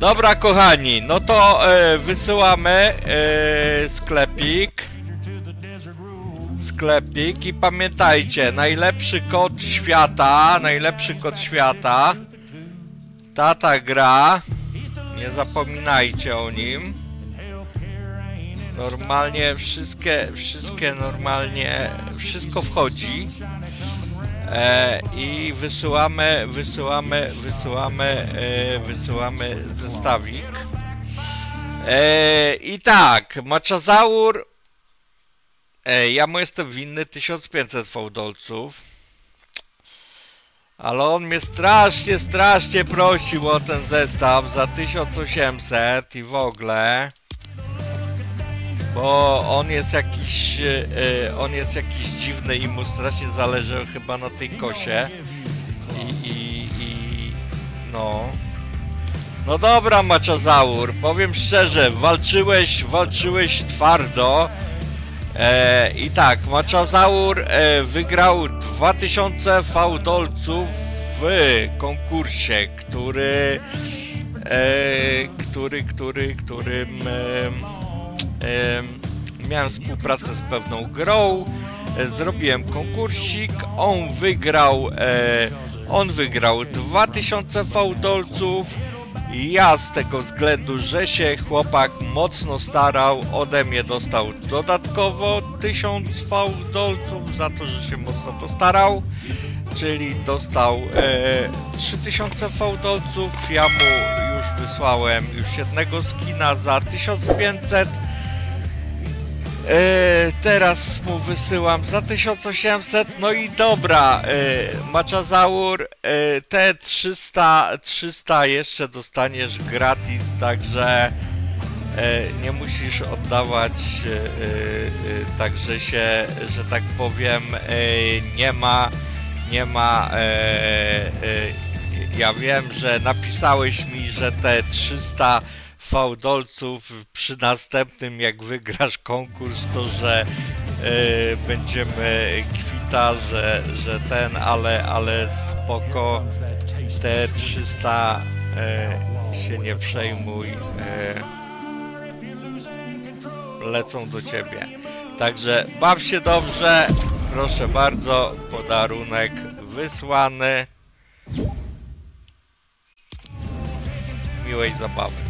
Dobra, kochani, no to wysyłamy sklepik i pamiętajcie, najlepszy kod świata, Tata gra, nie zapominajcie o nim. Normalnie wszystko wchodzi. I wysyłamy zestawik. I tak, Maczazaur. Ja mu jestem winny 1500 fałdolców. Ale on mnie strasznie prosił o ten zestaw za 1800 i w ogóle. Bo on jest jakiś dziwny i mu strasznie zależy chyba na tej kosie. No dobra, Maczazaur, powiem szczerze, walczyłeś twardo. I tak, Maczazaur wygrał 2000 fałdolców w konkursie, którym miałem współpracę z pewną grą, zrobiłem konkursik, on wygrał 2000 fałdolców i ja z tego względu, że się chłopak mocno starał, ode mnie dostał dodatkowo 1000 fałdolców za to, że się mocno postarał, czyli dostał 3000 fałdolców, ja mu już wysłałem jednego skina za 1500. Teraz mu wysyłam za 1800, no i dobra, Maczazaur, te 300 jeszcze dostaniesz gratis, także nie musisz oddawać, także się, że tak powiem, ja wiem, że napisałeś mi, że te 300 fałdolców przy następnym, jak wygrasz konkurs, to że będziemy kwita, że ten, ale spoko, te 300 się nie przejmuj, lecą do ciebie. Także baw się dobrze, proszę bardzo, podarunek wysłany, miłej zabawy.